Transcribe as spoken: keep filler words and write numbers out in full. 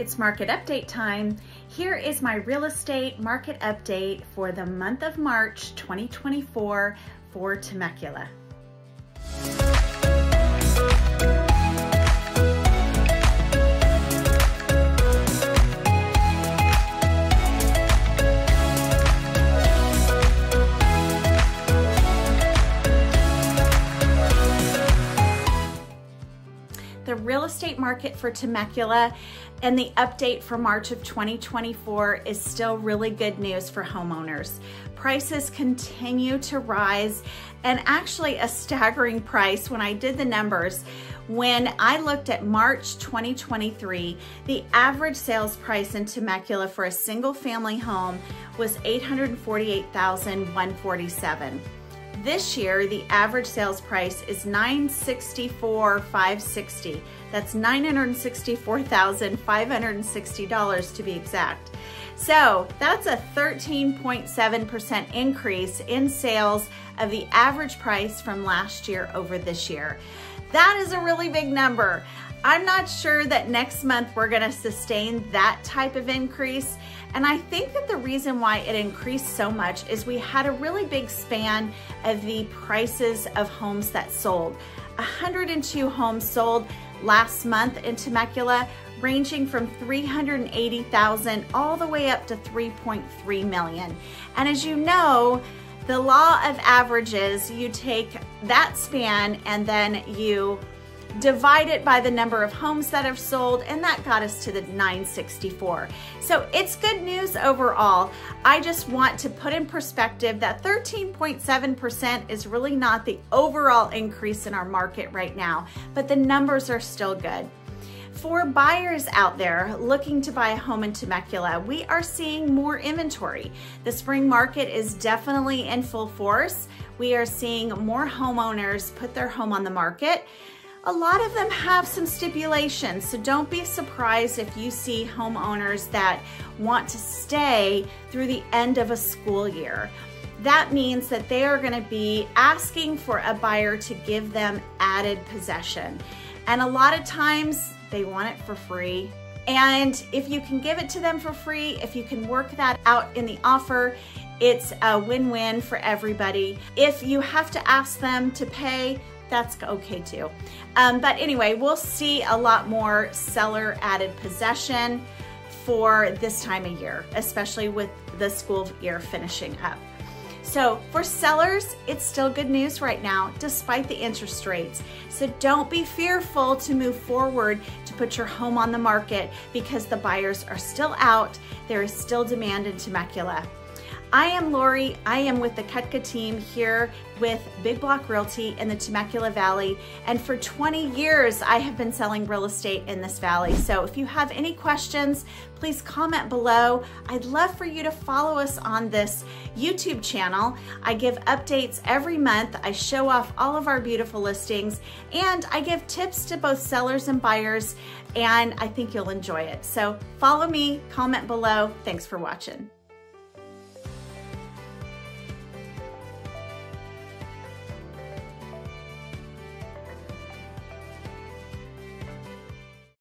It's market update time. Here is my real estate market update for the month of March twenty twenty-four for Temecula. The real estate market for Temecula and the update for March of twenty twenty-four is still really good news for homeowners. Prices continue to rise, and actually a staggering price. When I did the numbers, when I looked at March twenty twenty-three, the average sales price in Temecula for a single family home was eight hundred forty-eight thousand one hundred forty-seven dollars. This year, the average sales price is nine hundred sixty-four thousand five hundred sixty dollars. That's nine hundred sixty-four thousand five hundred sixty dollars to be exact. So that's a thirteen point seven percent increase in sales of the average price from last year over this year. That is a really big number. I'm not sure that next month we're gonna sustain that type of increase. And I think that the reason why it increased so much is we had a really big span of the prices of homes that sold. one hundred two homes sold last month in Temecula, ranging from three hundred eighty thousand all the way up to three point three million. And as you know, the law of averages, you take that span and then you divide it by the number of homes that have sold, and that got us to the nine hundred sixty-four. So it's good news overall. I just want to put in perspective that thirteen point seven percent is really not the overall increase in our market right now, but the numbers are still good. For buyers out there looking to buy a home in Temecula, we are seeing more inventory. The spring market is definitely in full force. We are seeing more homeowners put their home on the market. A lot of them have some stipulations, so don't be surprised if you see homeowners that want to stay through the end of a school year. That means that they are going to be asking for a buyer to give them added possession. And a lot of times they want it for free. And if you can give it to them for free, if you can work that out in the offer, it's a win-win for everybody. If you have to ask them to pay, that's okay too. Um, but anyway, we'll see a lot more seller added possession for this time of year, especially with the school year finishing up. So for sellers, it's still good news right now, despite the interest rates. So don't be fearful to move forward to put your home on the market, because the buyers are still out. There is still demand in Temecula. I am Lori. I am with the Cutka team here with Big Block Realty in the Temecula Valley. And for twenty years, I have been selling real estate in this valley. So if you have any questions, please comment below. I'd love for you to follow us on this YouTube channel. I give updates every month. I show off all of our beautiful listings, and I give tips to both sellers and buyers, and I think you'll enjoy it. So follow me, comment below. Thanks for watching.